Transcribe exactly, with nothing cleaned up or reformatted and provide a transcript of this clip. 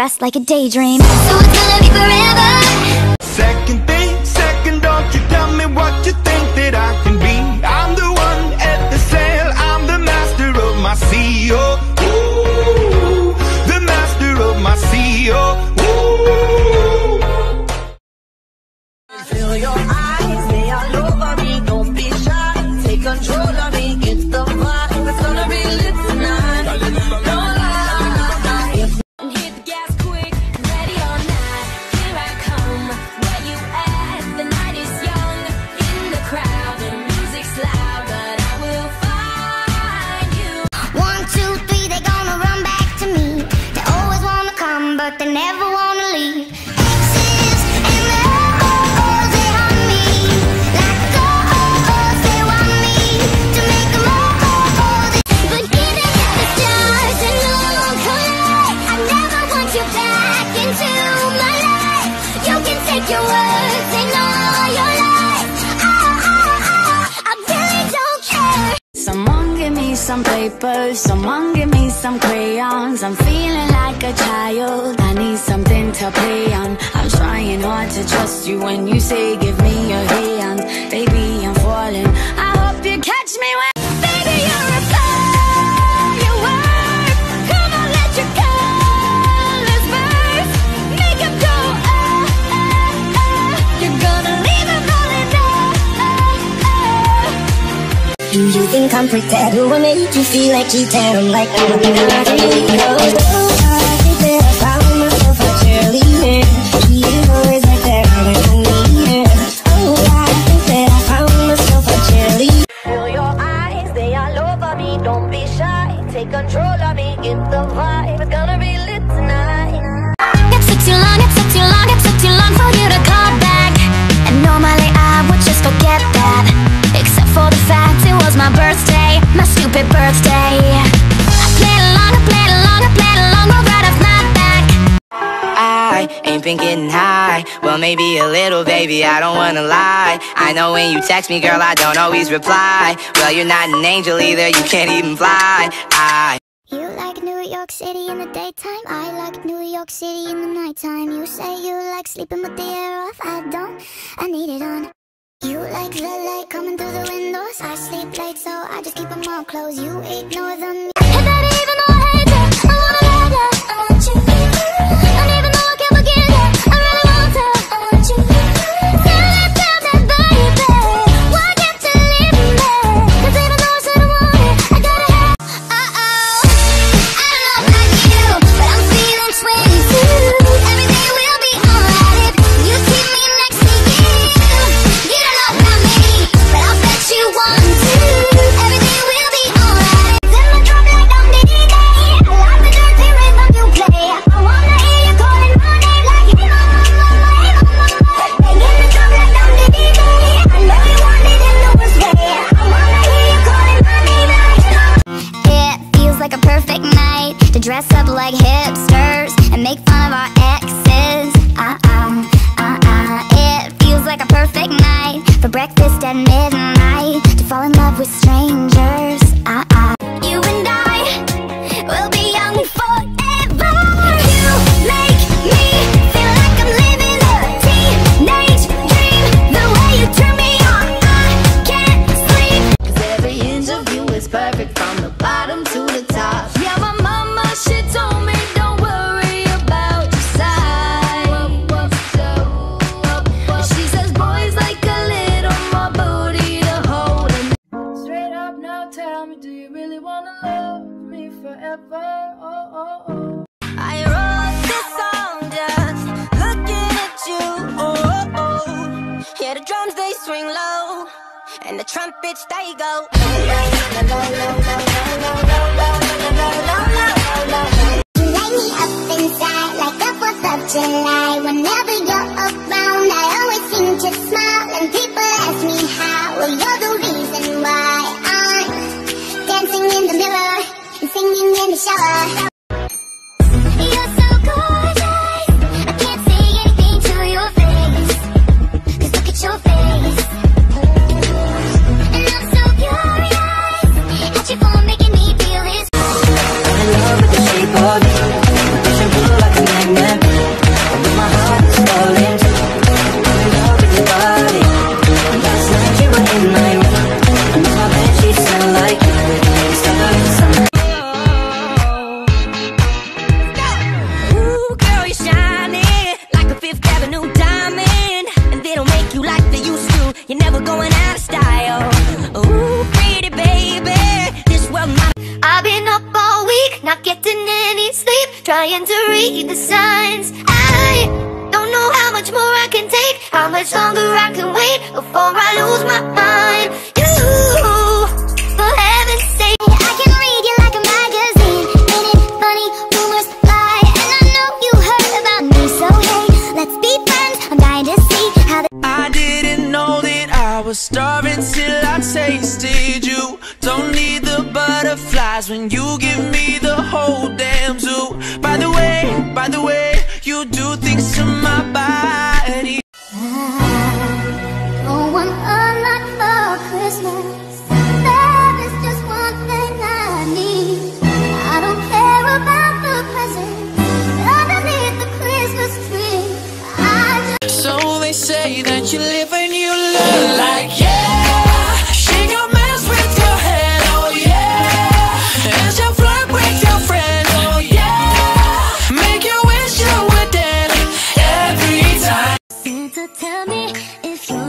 dressed like a daydream. So it's gonna be forever. Second thing, second, don't you tell me what you think that I can be. I'm the one at the sail, I'm the master of my sea, oh, ooh, the master of my sea, oh, ooh. I feel your eyes, they all over me, don't be shy, take control of me, it's the vibe, it's gonna be lit tonight. They never wanna leave. Exes and the oh-oh-ohs, they haunt me. Like oh-oh-ohs, they want me to make them oh-oh-ohs. But giving up the stars and no one collide. I never want you back into my life. You can take your words and all your lies. Oh-oh-oh, I really don't care. Someone give me some paper, someone give me some crayons. I'm feeling like a child, I need something to play on. I'm trying hard to trust you when you say give me your hand. Baby, I'm falling, I hope you catch me when. Baby, you're a firework. Come on, let your colors burst. Make them go oh, oh, oh. You're gonna leave them falling down oh, oh. Do you think I'm pretend? Do I make you feel like you tell them like I don't know? Getting high, well maybe a little, baby, I don't wanna lie. I know when you text me, girl, I don't always reply. Well, you're not an angel either, you can't even fly. I You like New York City in the daytime, I like New York City in the nighttime. You say you like sleeping with the air off, I don't, I need it on. You like the light coming through the windows, I sleep late so I just keep them all closed. You ignore them. Hey baby, even though I hate it, I wanna love you, I want you. I even though I can't forgive you, I really want to, I want you. Tell it, tell me, baby, why can't you leave me? Cause even though I said I want it, I gotta have. Uh-oh, I don't know about you, but I'm feeling twenty-two. Everything will be alright if you keep me next to you. You don't know about me, but I'll bet you want to. Everything will be alright. Then my drop like on D J, I love the dirty rhythm you play. I wanna hear you calling my name like hey mama, hey mama. Then get the drop like on D J, I know you want it in the worst way. I wanna hear you calling my name like hey mama. It feels like a perfect night to dress up like hipsters and make fun of our exes. Uh-uh, uh-uh. It feels like a perfect night for breakfast at midnight to fall in love with strangers. Uh-uh. You and I will be young forever. You make me feel like I'm living a teenage dream. The way you turn me on, I can't sleep. Cause every inch of you is perfect from the bottom to the top. Yeah, my mama, she told me don't worry about your size. She says boys like a little more booty to hold. And straight up now tell me, do you really wanna love me forever? Oh, oh, oh. I wrote this song just looking at you. Oh, oh, oh. Yeah, the drums they swing low, and the trumpets they go. You light me up inside like the fourth of July. Whenever you're around, I always seem to smile. And people ask me how, well you're the reason why I'm dancing in the mirror and singing in the shower. You're so gorgeous, I can't say anything to your face, 'cause look at your face. And I'm so curious, how'd you for making me feel this? I love the shape of you, pushing blue like a magnet. you like they used to. You're never going out of style. Ooh, pretty baby, this world might. I've been up all week, not getting any sleep, trying to read the signs. I don't know how much more I can take, how much longer I can wait before I lose my mind. You, for heaven's sake, I can read you like a magazine. Ain't it funny, rumors fly, and I know you heard about me, so hey, let's be friends. I'm dying to see how. I didn't know that I was starving till I tasted you. Don't need the butterflies when you give me the whole damn zoo. By the way, by the way, you do things to my body. I don't want a lot for Christmas. There is just one thing I need. I don't care about the presents underneath the Christmas tree. I just... So they say that you live and you look like, yeah. Tell me if you